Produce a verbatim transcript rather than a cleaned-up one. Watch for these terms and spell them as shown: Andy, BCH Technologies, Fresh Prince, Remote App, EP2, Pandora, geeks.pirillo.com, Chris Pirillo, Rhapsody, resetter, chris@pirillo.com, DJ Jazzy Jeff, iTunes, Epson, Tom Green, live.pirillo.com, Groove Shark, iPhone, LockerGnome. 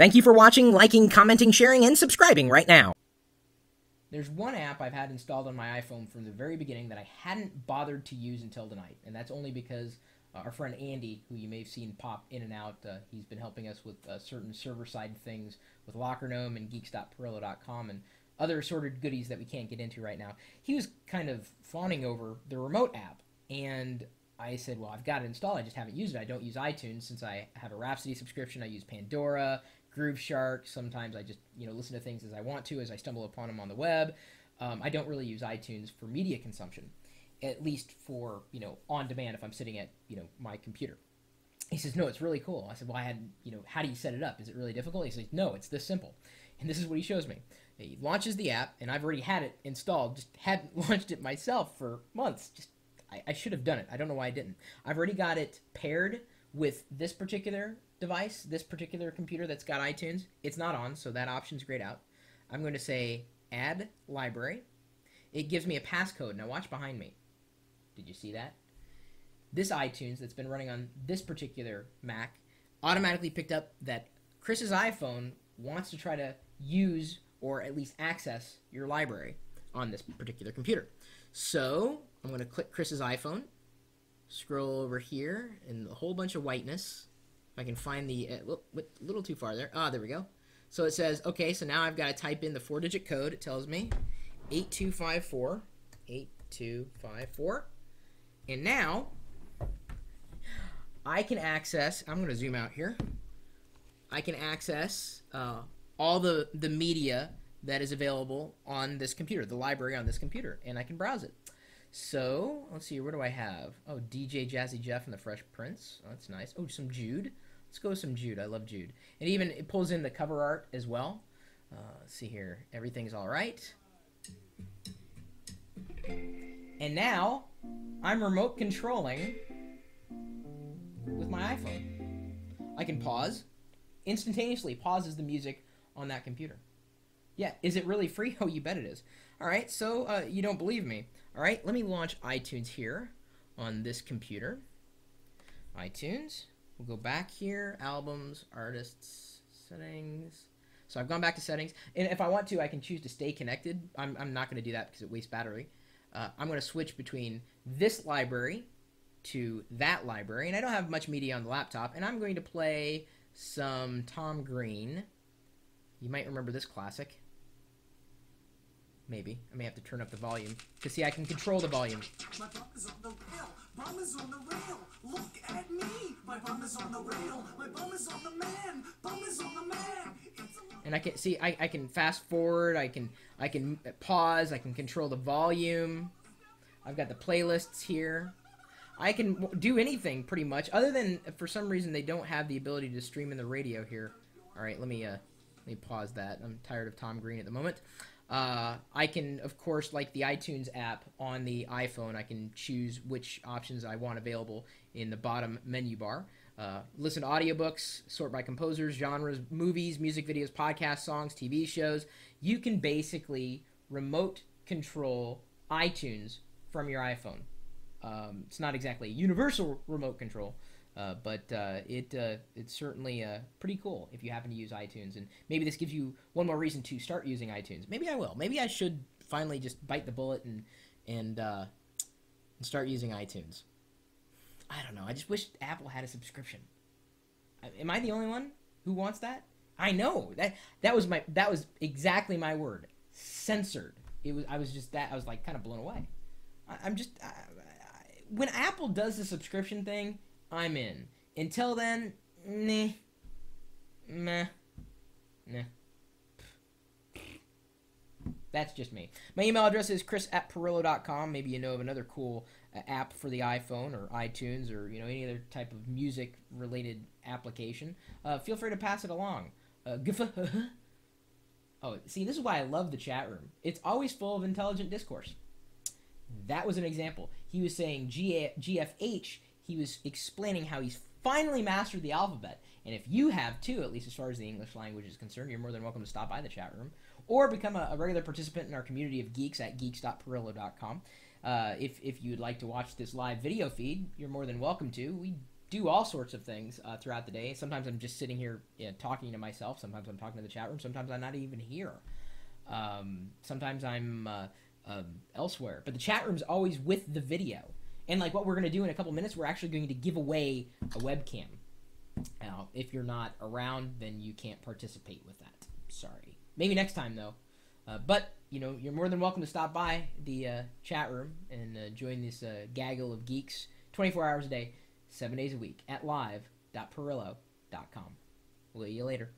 Thank you for watching, liking, commenting, sharing, and subscribing right now. There's one app I've had installed on my iPhone from the very beginning that I hadn't bothered to use until tonight, and that's only because uh, our friend Andy, who you may have seen pop in and out, uh, he's been helping us with uh, certain server-side things with LockerGnome and geeks dot pirillo dot com and other assorted goodies that we can't get into right now. He was kind of fawning over the Remote App, and I said, well, I've got it installed, I just haven't used it. I don't use iTunes since I have a Rhapsody subscription. I use Pandora, Groove Shark. Sometimes I just, you know, listen to things as I want to, as I stumble upon them on the web. Um, I don't really use iTunes for media consumption, at least for, you know, on demand if I'm sitting at, you know, my computer. He says, no, it's really cool. I said, well, I had, you know, how do you set it up? Is it really difficult? He says, no, it's this simple. And this is what he shows me. He launches the app, and I've already had it installed, just hadn't launched it myself for months. Just, I, I should have done it. I don't know why I didn't. I've already got it paired with this particular device, this particular computer that's got iTunes. It's not on, so that option's grayed out. I'm going to say add library. It gives me a passcode. Now watch behind me. Did you see that? This iTunes that's been running on this particular Mac automatically picked up that Chris's iPhone wants to try to use or at least access your library on this particular computer. So I'm going to click Chris's iPhone, scroll over here, and a whole bunch of whiteness. I can find the uh, a little too far there. Ah, there we go. So it says, okay, so now I've got to type in the four-digit code. It tells me eight two five four, eight two five four. And now I can access, I'm going to zoom out here. I can access uh, all the, the media that is available on this computer, the library on this computer, and I can browse it. So, let's see, what do I have? Oh, D J Jazzy Jeff and the Fresh Prince. Oh, that's nice. Oh, some Jude. Let's go with some Jude. I love Jude. And even it pulls in the cover art as well. Uh, let's see here. Everything's all right. And now, I'm remote controlling with my iPhone. I can pause. Instantaneously pauses the music on that computer. Yeah, is it really free? Oh, you bet it is. All right, so uh, you don't believe me. All right, let me launch iTunes here on this computer. iTunes, we'll go back here, albums, artists, settings. So I've gone back to settings, and if I want to, I can choose to stay connected. I'm, I'm not gonna do that because it wastes battery. Uh, I'm gonna switch between this library to that library, and I don't have much media on the laptop, and I'm going to play some Tom Green. You might remember this classic. Maybe. I may have to turn up the volume. Because, see, I can control the volume. My bum is on the rail. Bum is on the rail. Look at me. My bum is on the rail. My bum is on the man. Bum is on the man. It's a... And I can, see, I, I can fast forward. I can, I can pause. I can control the volume. I've got the playlists here. I can do anything, pretty much. Other than, for some reason, they don't have the ability to stream in the radio here. All right, let me, uh, let me pause that. I'm tired of Tom Green at the moment. Uh, I can, of course, like the iTunes app on the iPhone, I can choose which options I want available in the bottom menu bar. Uh, listen to audiobooks, sort by composers, genres, movies, music videos, podcasts, songs, T V shows. You can basically remote control iTunes from your iPhone. Um, it's not exactly universal remote control, uh, but uh, it uh, it's certainly uh, pretty cool if you happen to use iTunes, and maybe this gives you one more reason to start using iTunes. Maybe I will. Maybe I should finally just bite the bullet and and, uh, and start using iTunes. I don't know. I just wish Apple had a subscription. I, am I the only one who wants that? I know that that was my that was exactly my word. Censored. It was. I was just that. I was like kind of blown away. I, I'm just. I, When Apple does the subscription thing, I'm in. Until then, meh, meh, meh. That's just me. My email address is chris at pirillo dot com. Maybe you know of another cool uh, app for the iPhone or iTunes or you know any other type of music-related application. Uh, feel free to pass it along. Uh, oh, see, this is why I love the chat room. It's always full of intelligent discourse. That was an example. He was saying G F H, he was explaining how he's finally mastered the alphabet. And if you have too, at least as far as the English language is concerned, you're more than welcome to stop by the chat room or become a, a regular participant in our community of geeks at geeks dot pirillo dot com. Uh, if, if you'd like to watch this live video feed, you're more than welcome to. We do all sorts of things uh, throughout the day. Sometimes I'm just sitting here, you know, talking to myself. Sometimes I'm talking to the chat room. Sometimes I'm not even here. Um, sometimes I'm uh, uh, elsewhere. But the chat room's always with the video. And like what we're going to do in a couple minutes, we're actually going to give away a webcam. Now, if you're not around, then you can't participate with that. Sorry. Maybe next time, though. Uh, but, you know, you're more than welcome to stop by the uh, chat room and uh, join this uh, gaggle of geeks twenty-four hours a day, seven days a week at live dot pirillo dot com. We'll see you later.